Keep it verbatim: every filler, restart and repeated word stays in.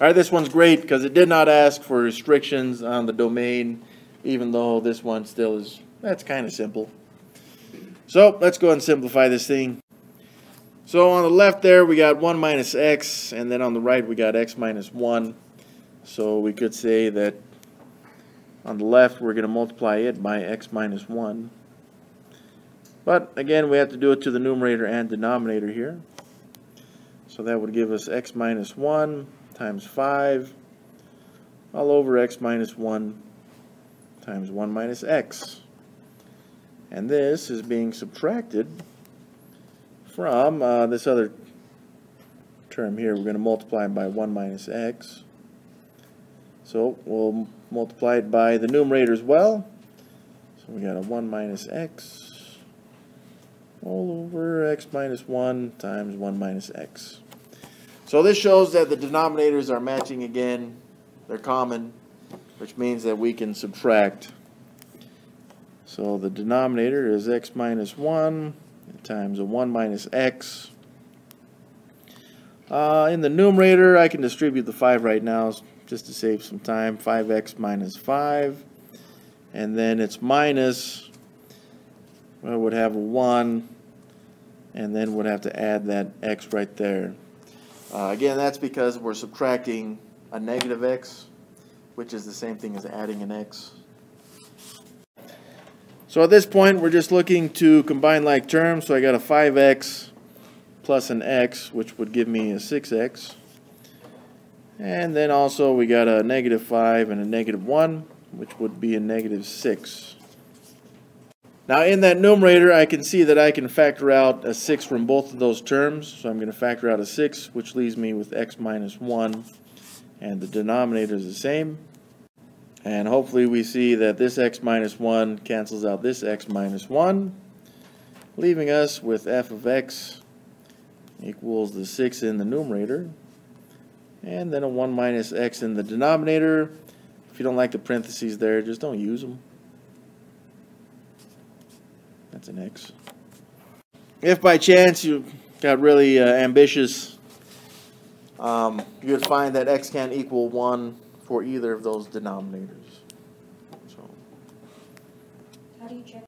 All right, this one's great because it did not ask for restrictions on the domain, even though this one still is, that's kind of simple. So let's go ahead and simplify this thing. So on the left there, we got one minus x, and then on the right, we got x minus one. So we could say that on the left, we're going to multiply it by x minus one. But again, we have to do it to the numerator and denominator here. So that would give us x minus one times five all over x minus one times one minus x. And this is being subtracted from uh, this other term here. We're going to multiply by one minus x. So we'll multiply it by the numerator as well. So we got a one minus x all over x minus one times one minus x. So this shows that the denominators are matching again. They're common, which means that we can subtract. So the denominator is x minus one times a one minus x. Uh, in the numerator, I can distribute the five right now just to save some time. five x minus five. And then it's minus, well, would have a one. And then would have to add that x right there. Uh, again, that's because we're subtracting a negative x, which is the same thing as adding an x. So at this point, we're just looking to combine like terms. So I got a five x plus an x, which would give me a six x. And then also we got a negative five and a negative one, which would be a negative six. Now in that numerator, I can see that I can factor out a six from both of those terms. So I'm going to factor out a six, which leaves me with x minus one. And the denominator is the same. And hopefully we see that this x minus one cancels out this x minus one, leaving us with f of x equals the six in the numerator, and then a one minus x in the denominator. If you don't like the parentheses there, just don't use them. That's an x. If by chance you got really uh, ambitious, um, you would find that x can equal one for either of those denominators. So. How do you check?